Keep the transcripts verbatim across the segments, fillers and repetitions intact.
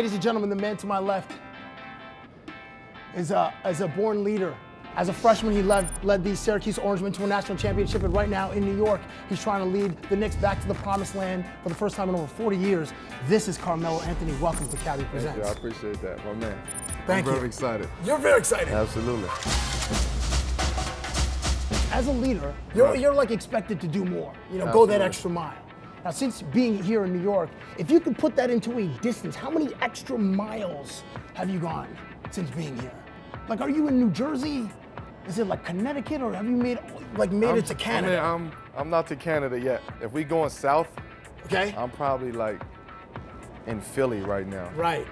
Ladies and gentlemen, the man to my left is a, is a born leader. As a freshman, he led, led the Syracuse Orangemen to a national championship, and right now in New York, he's trying to lead the Knicks back to the promised land for the first time in over forty years. This is Carmelo Anthony. Welcome to Cabbie Presents. Thank you. I appreciate that, my man. Thank you. I'm very excited. You're very excited. Absolutely. As a leader, you're, you're like expected to do more. You know, Absolutely. Go that extra mile. Now, since being here in New York, if you could put that into a distance, how many extra miles have you gone since being here? Like, are you in New Jersey? Is it like Connecticut, or have you made like made I'm, it to Canada? I mean, I'm I'm not to Canada yet. If we going south, okay, I'm probably like in Philly right now. Right.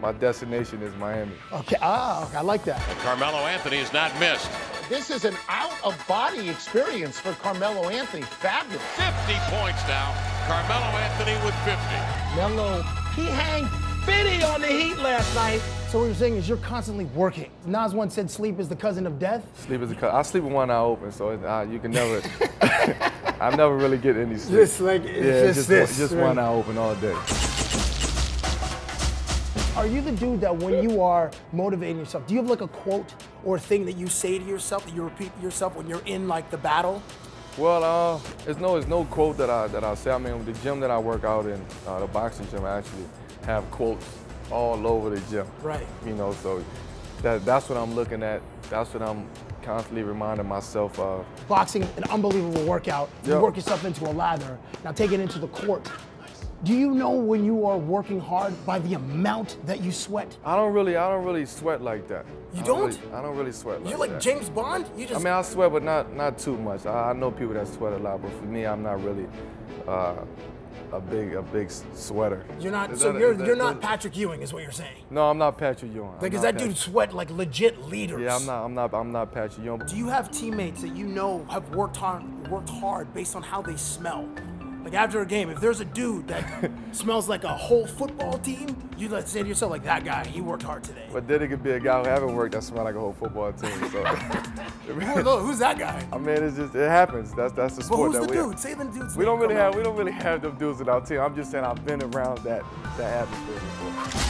My destination is Miami. Okay. Ah, I like that. And Carmelo Anthony is not missed. This is an out-of-body experience for Carmelo Anthony. Fabulous. fifty points now. Carmelo Anthony with fifty. Melo, he hanged fifty on the Heat last night. So what you're saying is you're constantly working. Nas once said sleep is the cousin of death. Sleep is the cousin. I sleep with one eye open, so it, uh, you can never, I never really get any sleep. Just like, it's yeah, just, just this. Just right? One eye open all day. Are you the dude that when you are motivating yourself, do you have like a quote or a thing that you say to yourself, that you repeat to yourself when you're in like the battle? Well, uh, it's no, it's no quote that I, that I say. I mean, the gym that I work out in, uh, the boxing gym, I actually have quotes all over the gym. Right. You know, so that, that's what I'm looking at. That's what I'm constantly reminding myself of. Boxing, an unbelievable workout. You yep. work yourself into a lather. Now take it into the court. Do you know when you are working hard by the amount that you sweat? I don't really, I don't really sweat like that. You I don't? don't really, I don't really sweat like You're like that. James Bond? You just... I mean, I sweat, but not, not too much. I, I know people that sweat a lot, but for me, I'm not really uh, a big, a big sweater. You're not, is so that, you're, that, you're not Patrick Ewing, is what you're saying? No, I'm not Patrick Ewing. Because that Patrick. dude sweat like legit leaders. Yeah, I'm not, I'm not, I'm not Patrick Ewing. Do you have teammates that you know have worked hard, worked hard based on how they smell? Like after a game, if there's a dude that smells like a whole football team, you like say to yourself, like, that guy, he worked hard today. But then it could be a guy who haven't worked that smells like a whole football team. So. Who who's that guy? I mean, it's just, it happens. That's that's the sport that we. But who's the dude? Say the dudes. We don't really have we don't really have them dudes in our team. I'm just saying I've been around that that atmosphere before.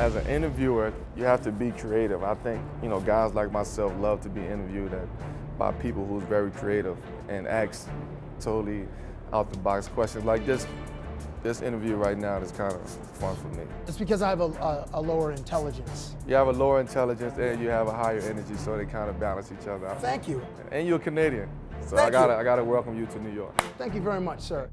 As an interviewer, you have to be creative. I think you know guys like myself love to be interviewed at. By people who's very creative and asks totally out the box questions. Like this, this interview right now is kind of fun for me. It's because I have a, a, a lower intelligence. You have a lower intelligence and you have a higher energy, so they kind of balance each other out. Thank you. And you're a Canadian, so I gotta, I gotta welcome you to New York. Thank you very much, sir.